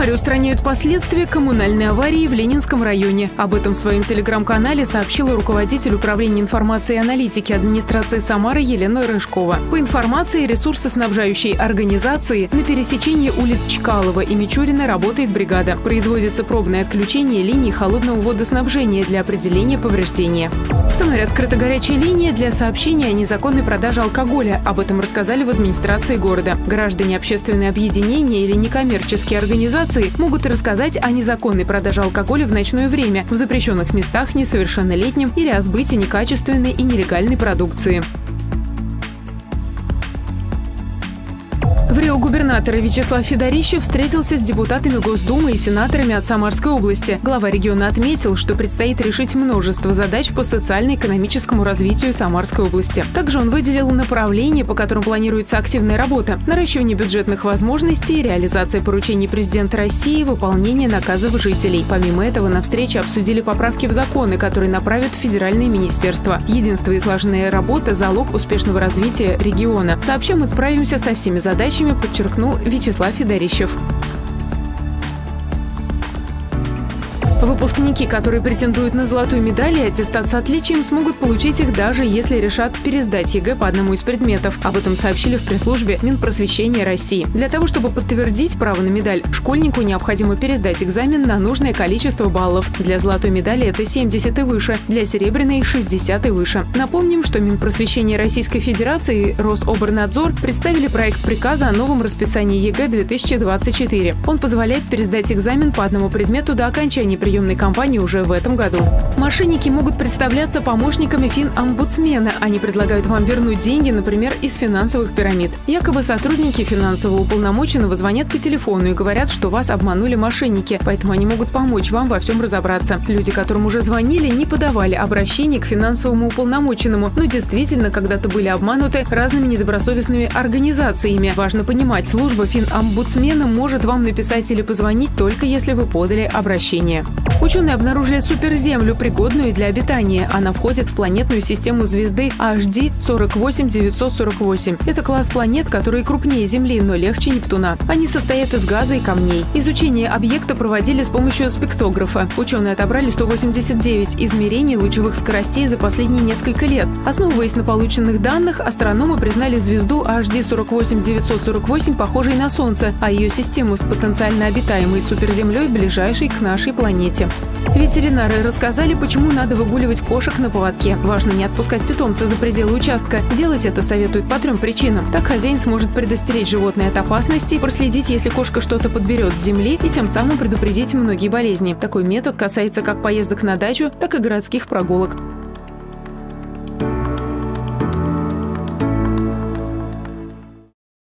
Самаре устраняют последствия коммунальной аварии в Ленинском районе. Об этом в своем телеграм-канале сообщила руководитель управления информации и аналитики администрации Самары Елена Рыжкова. По информации ресурсоснабжающей организации, на пересечении улиц Чкалова и Мичурина работает бригада. Производится пробное отключение линии холодного водоснабжения для определения повреждения. В Самаре открыта горячая линия для сообщения о незаконной продаже алкоголя. Об этом рассказали в администрации города. Граждане, общественные объединения или некоммерческие организации могут рассказать о незаконной продаже алкоголя в ночное время, в запрещенных местах несовершеннолетним или о сбытии некачественной и нелегальной продукции. В Рио губернатор Вячеслав Федорищев встретился с депутатами Госдумы и сенаторами от Самарской области. Глава региона отметил, что предстоит решить множество задач по социально-экономическому развитию Самарской области. Также он выделил направления, по которым планируется активная работа: наращивание бюджетных возможностей, реализация поручений президента России, выполнение наказов жителей. Помимо этого, на встрече обсудили поправки в законы, которые направят в федеральные министерства. Единство и слаженная работа – залог успешного развития региона. Сообща, мы справимся со всеми задачами, подчеркнул Вячеслав Федорищев. Выпускники, которые претендуют на золотую медаль и аттестат с отличием, смогут получить их, даже если решат пересдать ЕГЭ по одному из предметов. Об этом сообщили в пресс-службе Минпросвещения России. Для того, чтобы подтвердить право на медаль, школьнику необходимо пересдать экзамен на нужное количество баллов. Для золотой медали это 70 и выше, для серебряной – 60 и выше. Напомним, что Минпросвещение Российской Федерации и Рособрнадзор представили проект приказа о новом расписании ЕГЭ 2024. Он позволяет пересдать экзамен по одному предмету до окончания приемной кампании уже в этом году. Мошенники могут представляться помощниками финомбудсмена. Они предлагают вам вернуть деньги, например, из финансовых пирамид. Якобы сотрудники финансового уполномоченного звонят по телефону и говорят, что вас обманули мошенники, поэтому они могут помочь вам во всем разобраться. Люди, которым уже звонили, не подавали обращение к финансовому уполномоченному, но действительно когда-то были обмануты разными недобросовестными организациями. Важно понимать, служба финомбудсмена может вам написать или позвонить, только если вы подали обращение. Ученые обнаружили суперземлю, пригодную для обитания. Она входит в планетную систему звезды HD 48948. Это класс планет, которые крупнее Земли, но легче Нептуна. Они состоят из газа и камней. Изучение объекта проводили с помощью спектографа. Ученые отобрали 189 измерений лучевых скоростей за последние несколько лет. Основываясь на полученных данных, астрономы признали звезду HD 48948 похожей на Солнце, а ее систему с потенциально обитаемой суперземлей ближайшей к нашей планете. Ветеринары рассказали, почему надо выгуливать кошек на поводке. Важно не отпускать питомца за пределы участка. Делать это советуют по 3 причинам. Так хозяин сможет предостеречь животное от опасности, проследить, если кошка что-то подберет с земли, и тем самым предупредить многие болезни. Такой метод касается как поездок на дачу, так и городских прогулок.